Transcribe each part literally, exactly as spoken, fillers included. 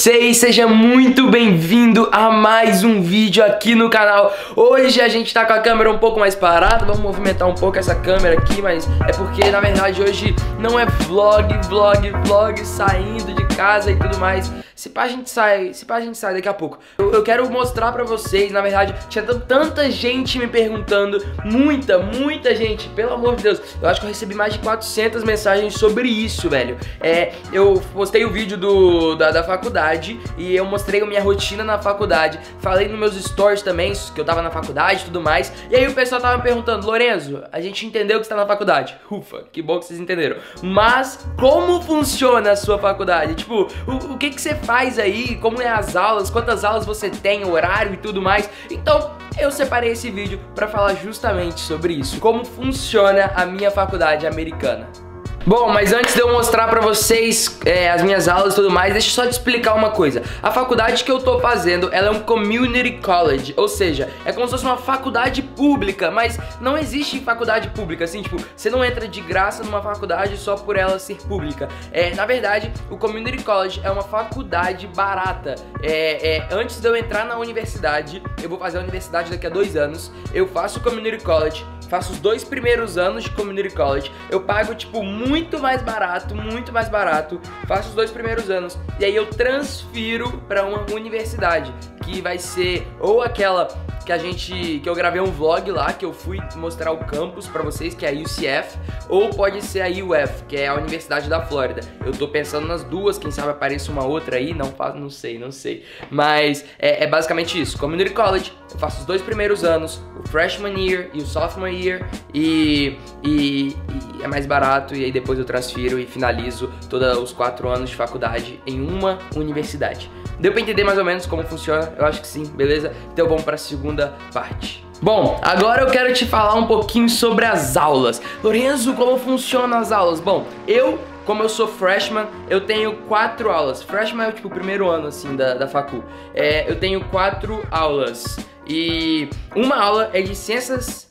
vocês, seja muito bem-vindo a mais um vídeo aqui no canal. Hoje a gente tá com a câmera um pouco mais parada, vamos movimentar um pouco essa câmera aqui, mas é porque na verdade hoje não é vlog, vlog, vlog, saindo de casa e tudo mais. Se pá a gente sai, se pá a gente sai daqui a pouco. Eu, eu quero mostrar pra vocês, na verdade, tinha tanta gente me perguntando, muita, muita gente, pelo amor de Deus. Eu acho que eu recebi mais de quatrocentas mensagens sobre isso, velho. É, eu postei o vídeo do, da, da faculdade e eu mostrei a minha rotina na faculdade. Falei nos meus stories também, que eu tava na faculdade e tudo mais. E aí o pessoal tava me perguntando, Lorenzo, a gente entendeu que você tá na faculdade. Ufa, que bom que vocês entenderam. Mas como funciona a sua faculdade? Tipo, o, o que que você faz? Faz aí, como é as aulas, quantas aulas você tem, horário e tudo mais. Então eu separei esse vídeo pra falar justamente sobre isso, como funciona a minha faculdade americana. Bom, mas antes de eu mostrar pra vocês é, as minhas aulas e tudo mais, deixa eu só te explicar uma coisa. A faculdade que eu tô fazendo, ela é um community college, ou seja, é como se fosse uma faculdade pública, mas não existe faculdade pública, assim, tipo, você não entra de graça numa faculdade só por ela ser pública. É, na verdade, o community college é uma faculdade barata. É, é, antes de eu entrar na universidade, eu vou fazer a universidade daqui a dois anos, eu faço o community college, faço os dois primeiros anos de community college, eu pago, tipo, muito... Muito mais barato, muito mais barato. Faço os dois primeiros anos e aí eu transfiro pra uma universidade, que vai ser ou aquela que a gente, que eu gravei um vlog lá, que eu fui mostrar o campus pra vocês, que é a U C F, ou pode ser a U F, que é a Universidade da Flórida. Eu tô pensando nas duas, quem sabe apareça uma outra aí, não faço, não sei, não sei. Mas é, é basicamente isso, community college, eu faço os dois primeiros anos, o freshman year e o sophomore year, e, e, e é mais barato, e aí depois eu transfiro e finalizo todos os quatro anos de faculdade em uma universidade. Deu pra entender mais ou menos como funciona? Eu acho que sim, beleza? Então vamos pra segunda parte. Bom, agora eu quero te falar um pouquinho sobre as aulas. Lorenzo, como funcionam as aulas? Bom, eu... Como eu sou freshman, eu tenho quatro aulas. Freshman é tipo o primeiro ano, assim, da, da facu. É, eu tenho quatro aulas. E uma aula é de ciências...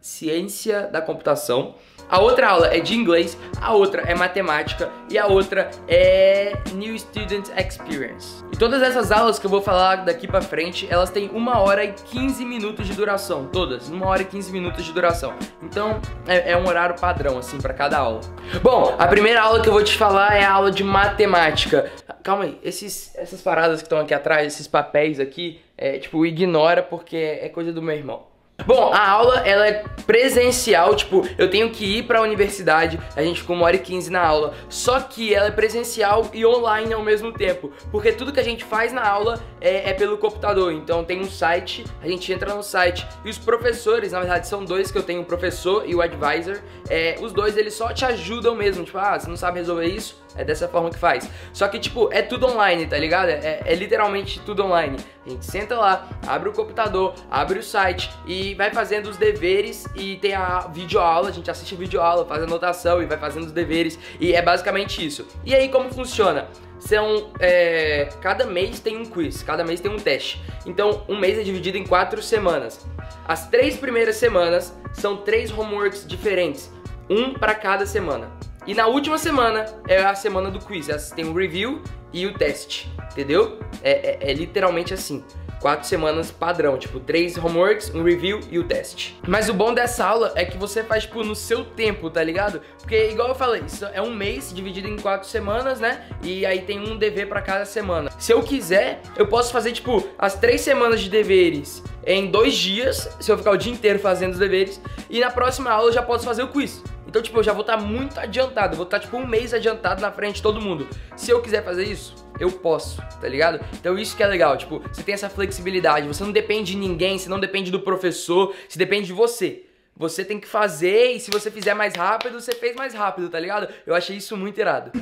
Ciência da computação. A outra aula é de inglês, a outra é matemática e a outra é New Student Experience. E todas essas aulas que eu vou falar daqui pra frente, elas têm uma hora e quinze minutos de duração, todas, uma hora e quinze minutos de duração. Então é, é um horário padrão, assim, pra cada aula. Bom, a primeira aula que eu vou te falar é a aula de matemática. Calma aí, esses, essas paradas que estão aqui atrás, esses papéis aqui, é, tipo, ignora porque é coisa do meu irmão. Bom, a aula, ela é presencial, tipo, eu tenho que ir pra universidade, a gente ficou uma hora e quinze na aula, só que ela é presencial e online ao mesmo tempo, porque tudo que a gente faz na aula é, é pelo computador, então tem um site, a gente entra no site, e os professores, na verdade são dois que eu tenho, o professor e o advisor, é, os dois eles só te ajudam mesmo, tipo, ah, você não sabe resolver isso? É dessa forma que faz. Só que, tipo, é tudo online, tá ligado? É, é literalmente tudo online. A gente senta lá, abre o computador, abre o site e vai fazendo os deveres e tem a videoaula, a gente assiste a videoaula, faz anotação e vai fazendo os deveres e é basicamente isso. E aí, como funciona? São, é, cada mês tem um quiz, cada mês tem um teste. Então, um mês é dividido em quatro semanas. As três primeiras semanas são três homeworks diferentes, um pra cada semana. E na última semana é a semana do quiz, tem o review e o teste, entendeu? É, é, é literalmente assim, quatro semanas padrão, tipo, três homeworks, um review e o teste. Mas o bom dessa aula é que você faz, tipo, no seu tempo, tá ligado? Porque, igual eu falei, isso é um mês dividido em quatro semanas, né? E aí tem um dever pra cada semana. Se eu quiser, eu posso fazer, tipo, as três semanas de deveres em dois dias, se eu ficar o dia inteiro fazendo os deveres, e na próxima aula eu já posso fazer o quiz. Então, tipo, eu já vou estar muito adiantado, eu vou estar, tipo, um mês adiantado na frente de todo mundo. Se eu quiser fazer isso, eu posso, tá ligado? Então isso que é legal, tipo, você tem essa flexibilidade, você não depende de ninguém, você não depende do professor, você depende de você. Você tem que fazer e se você fizer mais rápido, você fez mais rápido, tá ligado? Eu achei isso muito irado.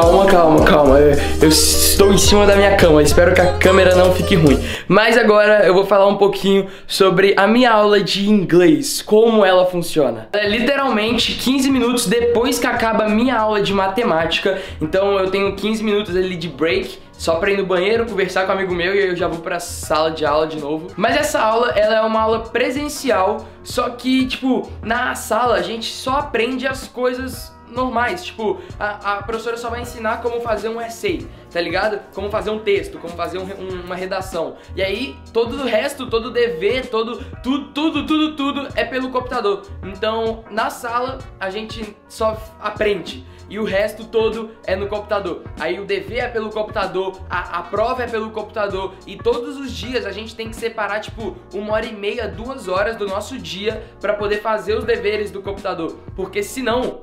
Calma, calma, calma. Eu, eu estou em cima da minha cama. Espero que a câmera não fique ruim. Mas agora eu vou falar um pouquinho sobre a minha aula de inglês, como ela funciona. É literalmente quinze minutos depois que acaba a minha aula de matemática. Então eu tenho quinze minutos ali de break, só pra ir no banheiro, conversar com um amigo meu, e aí eu já vou pra sala de aula de novo. Mas essa aula, ela é uma aula presencial, só que, tipo, na sala a gente só aprende as coisas normais. Tipo, a, a professora só vai ensinar como fazer um essay, tá ligado? Como fazer um texto, como fazer um, um, uma redação. E aí, todo o resto, todo o dever, todo, tudo, tudo, tudo, tudo é pelo computador. Então, na sala, a gente só aprende. E o resto todo é no computador. Aí o dever é pelo computador, a, a prova é pelo computador. E todos os dias a gente tem que separar, tipo, uma hora e meia, duas horas do nosso dia pra poder fazer os deveres do computador. Porque senão,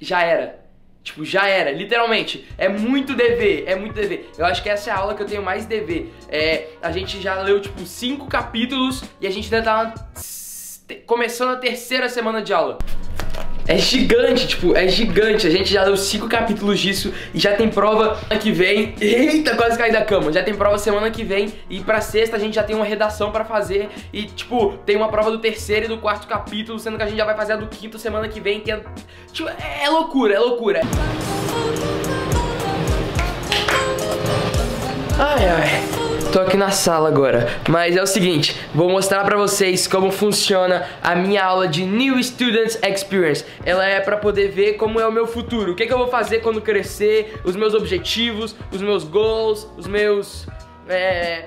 já era. Tipo, já era, literalmente. É muito dever, é muito dever. Eu acho que essa é a aula que eu tenho mais dever. É, a gente já leu, tipo, cinco capítulos e a gente ainda tá começando a terceira semana de aula. É gigante, tipo, é gigante. A gente já deu cinco capítulos disso e já tem prova semana que vem. Eita, quase caí da cama. Já tem prova semana que vem e pra sexta a gente já tem uma redação pra fazer. E, tipo, tem uma prova do terceiro e do quarto capítulo, sendo que a gente já vai fazer a do quinto semana que vem. Tem a... Tipo, é loucura, é loucura. Ai, ai. Tô aqui na sala agora, mas é o seguinte, vou mostrar pra vocês como funciona a minha aula de New Student Experience. Ela é pra poder ver como é o meu futuro, o que, que eu vou fazer quando crescer, os meus objetivos, os meus goals, os meus... É...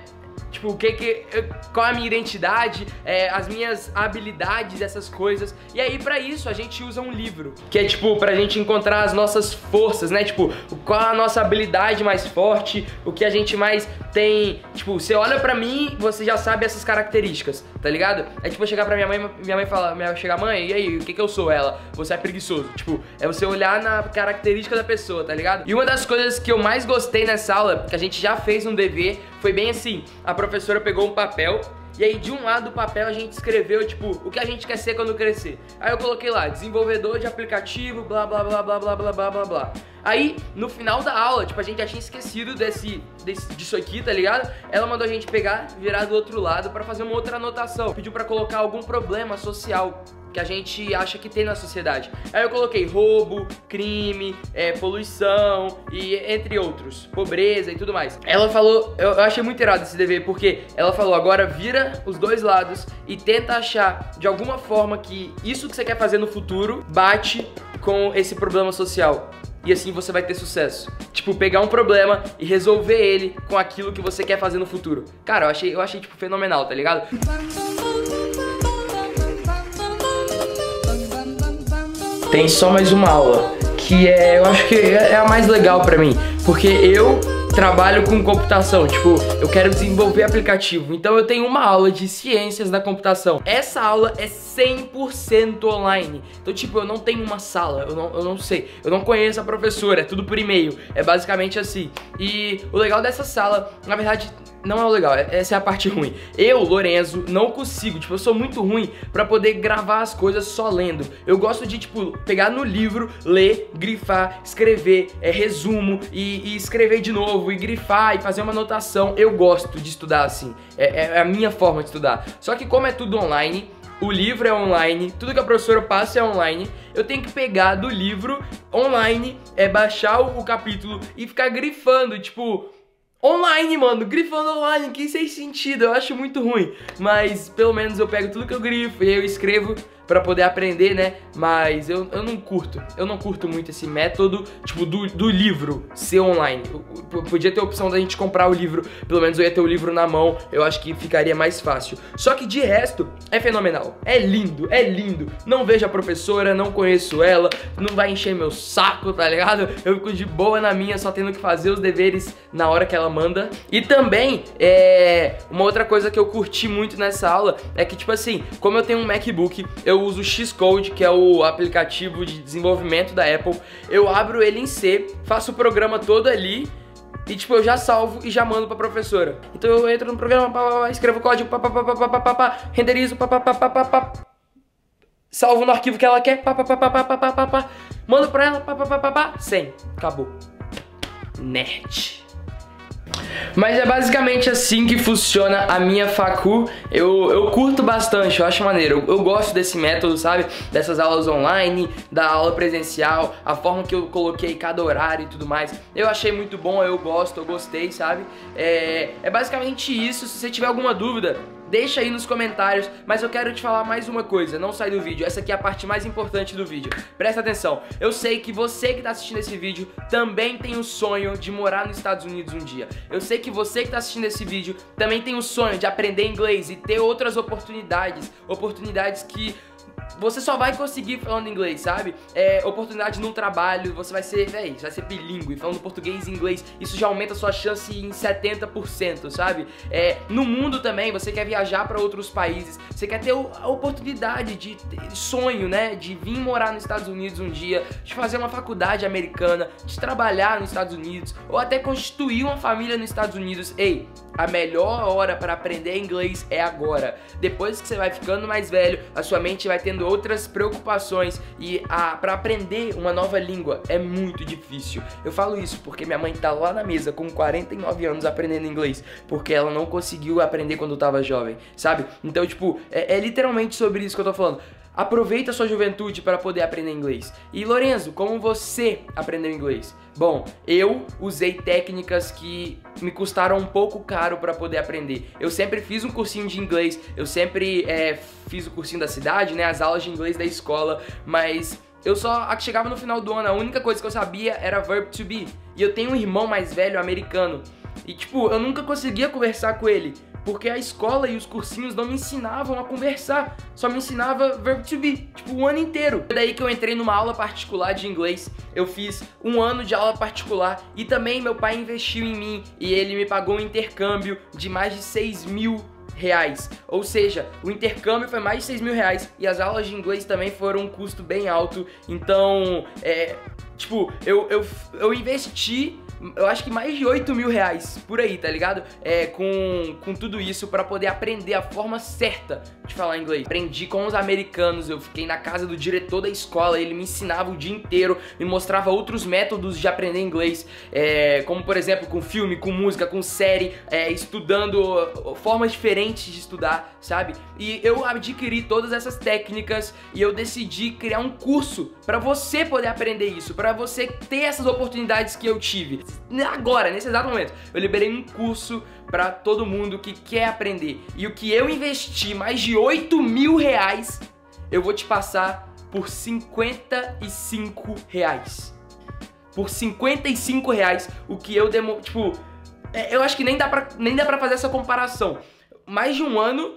Tipo, o que que, qual a minha identidade, é, as minhas habilidades, essas coisas. E aí, pra isso, a gente usa um livro, que é, tipo, pra gente encontrar as nossas forças, né? Tipo, qual a nossa habilidade mais forte, o que a gente mais tem... Tipo, você olha pra mim, você já sabe essas características, tá ligado? É tipo, eu chegar pra minha mãe, minha mãe fala... Minha mãe chega, mãe, e aí, o que que eu sou? Ela, você é preguiçoso. Tipo, é você olhar na característica da pessoa, tá ligado? E uma das coisas que eu mais gostei nessa aula, que a gente já fez um dever, foi bem assim... A A professora pegou um papel e aí de um lado do papel a gente escreveu, tipo, o que a gente quer ser quando crescer. Aí eu coloquei lá, desenvolvedor de aplicativo, blá blá blá blá blá blá blá blá. Aí no final da aula, tipo, a gente já tinha esquecido desse, desse, disso aqui, tá ligado? Ela mandou a gente pegar, virar do outro lado pra fazer uma outra anotação. Pediu pra colocar algum problema social que a gente acha que tem na sociedade. Aí eu coloquei roubo, crime, é, poluição e entre outros, pobreza e tudo mais. Ela falou, eu achei muito irado esse dever, porque ela falou, agora vira os dois lados e tenta achar de alguma forma que isso que você quer fazer no futuro bate com esse problema social. E assim você vai ter sucesso. Tipo, pegar um problema e resolver ele com aquilo que você quer fazer no futuro. Cara, eu achei, eu achei tipo, fenomenal, tá ligado? Tem só mais uma aula, que é, eu acho que é a mais legal pra mim, porque eu trabalho com computação, tipo, eu quero desenvolver aplicativo, então eu tenho uma aula de ciências da computação. Essa aula é cem por cento online, então, tipo, eu não tenho uma sala, eu não, eu não sei, eu não conheço a professora, é tudo por e-mail, é basicamente assim. E o legal dessa sala, na verdade... Não é o legal, essa é a parte ruim. Eu, Lorenzo, não consigo, tipo, eu sou muito ruim pra poder gravar as coisas só lendo. Eu gosto de, tipo, pegar no livro, ler, grifar, escrever, é, resumo e, e escrever de novo, e grifar, e fazer uma anotação. Eu gosto de estudar assim, é, é a minha forma de estudar. Só que como é tudo online, o livro é online, tudo que a professora passa é online, eu tenho que pegar do livro online, é, baixar o, o capítulo e ficar grifando, tipo... Online, mano, grifando online, que sem sentido, eu acho muito ruim. Mas pelo menos eu pego tudo que eu grifo e eu escrevo pra poder aprender, né? Mas eu, eu não curto, eu não curto muito esse método, tipo, do, do livro ser online. Eu, eu podia ter a opção da gente comprar o livro, pelo menos eu ia ter o livro na mão, eu acho que ficaria mais fácil. Só que de resto, é fenomenal, é lindo, é lindo. Não vejo a professora, não conheço ela, não vai encher meu saco, tá ligado? Eu fico de boa na minha, só tendo que fazer os deveres na hora que ela manda. E também, é, uma outra coisa que eu curti muito nessa aula é que, tipo assim, como eu tenho um MacBook, eu uso o Xcode, que é o aplicativo de desenvolvimento da Apple. Eu abro ele em C, faço o programa todo ali e, tipo, eu já salvo e já mando pra professora. Então eu entro no programa, pá, pá, pá, escrevo o código, pá, pá, pá, pá, pá, pá, renderizo, pá, pá, pá, pá, pá, salvo no arquivo que ela quer, pá, pá, pá, pá, pá, pá, pá, mando pra ela, pá, pá, pá, pá, pá, cem, acabou. nerd. Mas é basicamente assim que funciona a minha facu. Eu, eu curto bastante, eu acho maneiro. Eu, eu gosto desse método, sabe? Dessas aulas online, da aula presencial, a forma que eu coloquei cada horário e tudo mais. Eu achei muito bom, eu gosto, eu gostei, sabe? É, é basicamente isso. Se você tiver alguma dúvida, deixa aí nos comentários, mas eu quero te falar mais uma coisa, não sai do vídeo, essa aqui é a parte mais importante do vídeo, presta atenção. Eu sei que você que tá assistindo esse vídeo também tem o sonho de morar nos Estados Unidos um dia. Eu sei que você que tá assistindo esse vídeo também tem o sonho de aprender inglês e ter outras oportunidades, oportunidades que você só vai conseguir falando inglês, sabe? É, oportunidade num trabalho, você vai ser, véi, vai ser bilíngue, falando português e inglês, isso já aumenta a sua chance em setenta por cento, sabe? É, no mundo também, você quer viajar pra outros países, você quer ter a oportunidade de sonho, né? De vir morar nos Estados Unidos um dia, de fazer uma faculdade americana, de trabalhar nos Estados Unidos, ou até constituir uma família nos Estados Unidos. Ei, a melhor hora pra aprender inglês é agora. Depois que você vai ficando mais velho, a sua mente vai tendo outras preocupações e a, pra aprender uma nova língua é muito difícil. Eu falo isso porque minha mãe tá lá na mesa com quarenta e nove anos aprendendo inglês, porque ela não conseguiu aprender quando eu tava jovem, sabe? Então, tipo, é, é literalmente sobre isso que eu tô falando. Aproveita a sua juventude para poder aprender inglês. E Lorenzo, como você aprendeu inglês? Bom, eu usei técnicas que me custaram um pouco caro para poder aprender. Eu sempre fiz um cursinho de inglês, eu sempre é, fiz o cursinho da cidade, né, as aulas de inglês da escola, mas eu só chegava no final do ano, a única coisa que eu sabia era verb to be. E eu tenho um irmão mais velho americano e, tipo, eu nunca conseguia conversar com ele, porque a escola e os cursinhos não me ensinavam a conversar, só me ensinava verb to be, tipo, o ano inteiro. Daí que eu entrei numa aula particular de inglês, eu fiz um ano de aula particular e também meu pai investiu em mim e ele me pagou um intercâmbio de mais de seis mil reais. Ou seja, o intercâmbio foi mais de seis mil reais e as aulas de inglês também foram um custo bem alto. Então, é, tipo, eu, eu, eu investi... eu acho que mais de oito mil reais por aí, tá ligado? É, com, com tudo isso pra poder aprender a forma certa de falar inglês. Aprendi com os americanos, eu fiquei na casa do diretor da escola, ele me ensinava o dia inteiro, me mostrava outros métodos de aprender inglês, é, como por exemplo com filme, com música, com série, é, estudando formas diferentes de estudar, sabe? E eu adquiri todas essas técnicas e eu decidi criar um curso pra você poder aprender isso, pra você ter essas oportunidades que eu tive. Agora, nesse exato momento, eu liberei um curso pra todo mundo que quer aprender. E o que eu investi, mais de oito mil reais, eu vou te passar por cinquenta e cinco reais. Por cinquenta e cinco reais, o que eu demo... Tipo, eu acho que nem dá pra, nem dá pra fazer essa comparação. Mais de um ano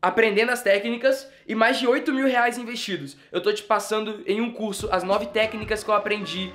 aprendendo as técnicas e mais de oito mil reais investidos. Eu tô te passando em um curso as nove técnicas que eu aprendi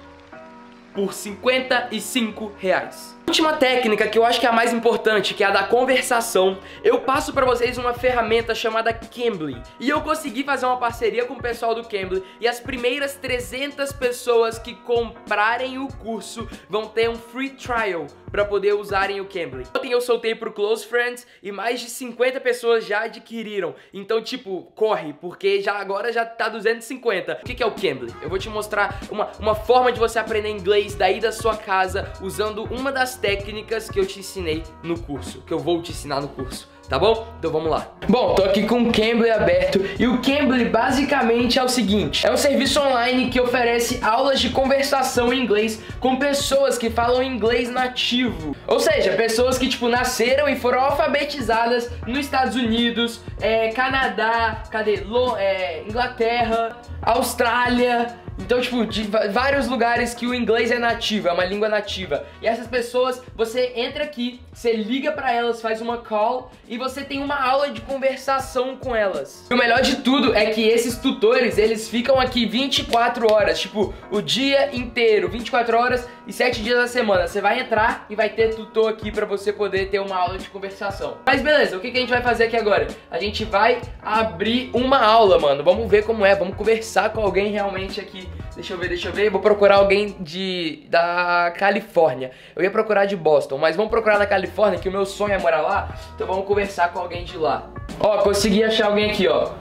por cinquenta e cinco reais. Última técnica, que eu acho que é a mais importante, que é a da conversação, eu passo pra vocês uma ferramenta chamada Cambly. E eu consegui fazer uma parceria com o pessoal do Cambly e as primeiras trezentas pessoas que comprarem o curso vão ter um free trial pra poder usarem o Cambly. Ontem eu soltei pro Close Friends e mais de cinquenta pessoas já adquiriram. Então, tipo, corre, porque já agora já tá duzentos e cinquenta. O que que é o Cambly? Eu vou te mostrar uma, uma forma de você aprender inglês daí da sua casa, usando uma das técnicas que eu te ensinei no curso, que eu vou te ensinar no curso, tá bom? Então vamos lá. Bom, tô aqui com o Cambly aberto e o Cambly basicamente é o seguinte, é um serviço online que oferece aulas de conversação em inglês com pessoas que falam inglês nativo, ou seja, pessoas que tipo nasceram e foram alfabetizadas nos Estados Unidos, é, Canadá, cadê? Lo, é, Inglaterra, Austrália. Então, tipo, de vários lugares que o inglês é nativo, é uma língua nativa. E essas pessoas, você entra aqui, você liga pra elas, faz uma call e você tem uma aula de conversação com elas. E o melhor de tudo é que esses tutores, eles ficam aqui vinte e quatro horas, tipo, o dia inteiro, vinte e quatro horas e sete dias da semana. Você vai entrar e vai ter tutor aqui pra você poder ter uma aula de conversação. Mas beleza, o que que a gente vai fazer aqui agora? A gente vai abrir uma aula, mano. Vamos ver como é, vamos conversar com alguém realmente aqui. Deixa eu ver, deixa eu ver, vou procurar alguém de, da Califórnia. Eu ia procurar de Boston, mas vamos procurar da Califórnia, que o meu sonho é morar lá. Então vamos conversar com alguém de lá. Ó, consegui achar alguém aqui, ó.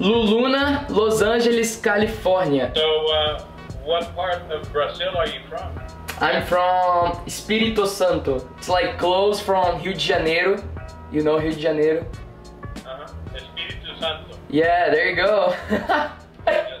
Luluna, Los Angeles, Califórnia. So, uh, what part of Brazil are you from? I'm from Espírito Santo. It's like close from Rio de Janeiro. You know Rio de Janeiro? Uh-huh. Espírito Santo. Yeah, there you go. Yeah,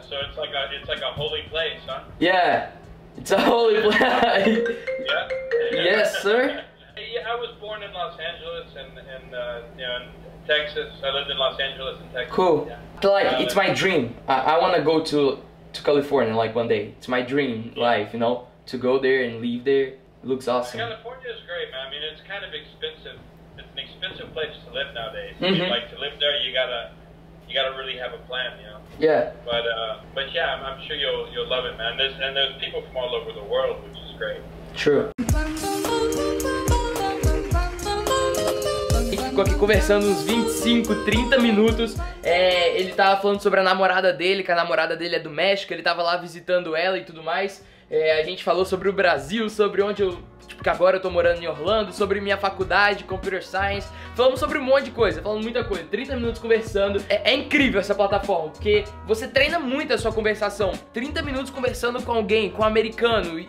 so it's like a, it's like a holy place, huh? Yeah, it's a holy place. Yeah. Yes, sir. Yeah, I was born in Los Angeles and, and uh, you know, in Texas. I lived in Los Angeles and Texas. Cool. Yeah. Like, yeah, it's my dream. I, I want to go to to California like one day. It's my dream life, you know, to go there and live there. It looks awesome. California is great, man. I mean, it's kind of expensive. It's an expensive place to live nowadays. Mm-hmm. I mean, like to live there, you gotta you gotta really have a plan, you know. Yeah. But uh, but yeah, I'm, I'm sure you'll you'll love it, man. There's, and there's people from all over the world, which is great. True. Ficou aqui conversando uns vinte e cinco, trinta minutos. É, ele tava falando sobre a namorada dele, que a namorada dele é do México, ele tava lá visitando ela e tudo mais. É, a gente falou sobre o Brasil, sobre onde eu... Tipo, que agora eu tô morando em Orlando, sobre minha faculdade, Computer Science. Falamos sobre um monte de coisa, falamos muita coisa. trinta minutos conversando. É, é incrível essa plataforma, porque você treina muito a sua conversação. trinta minutos conversando com alguém, com um americano e...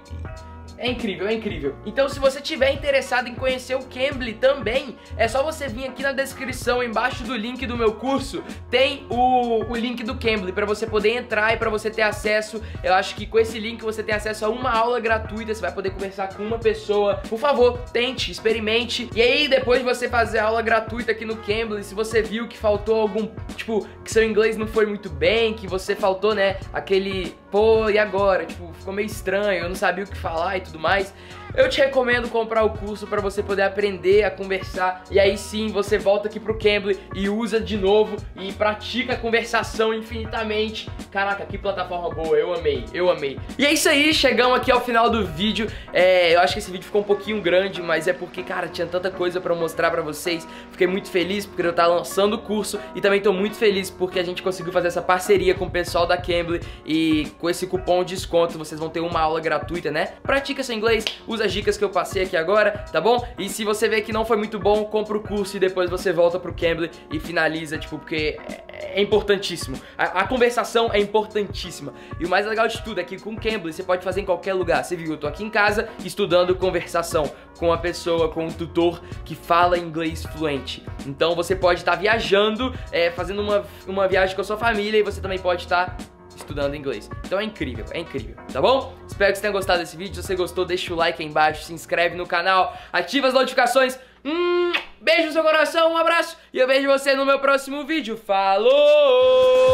É incrível, é incrível. Então, se você tiver interessado em conhecer o Cambly também, é só você vir aqui na descrição, embaixo do link do meu curso, tem o, o link do Cambly para você poder entrar e para você ter acesso. Eu acho que com esse link você tem acesso a uma aula gratuita, você vai poder conversar com uma pessoa. Por favor, tente, experimente. E aí, depois de você fazer a aula gratuita aqui no Cambly, se você viu que faltou algum, tipo, que seu inglês não foi muito bem, que você faltou, né, aquele... Pô, e agora? Tipo, ficou meio estranho, eu não sabia o que falar e tudo mais. Eu te recomendo comprar o curso para você poder aprender a conversar. E aí sim, você volta aqui pro Cambly e usa de novo e pratica a conversação infinitamente. Caraca, que plataforma boa, eu amei, eu amei. E é isso aí, chegamos aqui ao final do vídeo. É, eu acho que esse vídeo ficou um pouquinho grande, mas é porque, cara, tinha tanta coisa para mostrar para vocês. Fiquei muito feliz porque eu tava lançando o curso e também tô muito feliz porque a gente conseguiu fazer essa parceria com o pessoal da Cambly e... Com esse cupom de desconto, vocês vão ter uma aula gratuita, né? Pratica seu inglês, usa as dicas que eu passei aqui agora, tá bom? E se você vê que não foi muito bom, compra o curso e depois você volta pro Cambly e finaliza, tipo, porque é importantíssimo. A, a conversação é importantíssima. E o mais legal de tudo é que com o Cambly você pode fazer em qualquer lugar. Você viu, eu tô aqui em casa estudando conversação com a pessoa, com um tutor que fala inglês fluente. Então você pode estar viajando, é, fazendo uma, uma viagem com a sua família e você também pode estar... estudando inglês. Então é incrível, é incrível, tá bom? Espero que você tenha gostado desse vídeo. Se você gostou, deixa o like aí embaixo, se inscreve no canal, ativa as notificações. Hum, beijo no seu coração, um abraço e eu vejo você no meu próximo vídeo. Falou!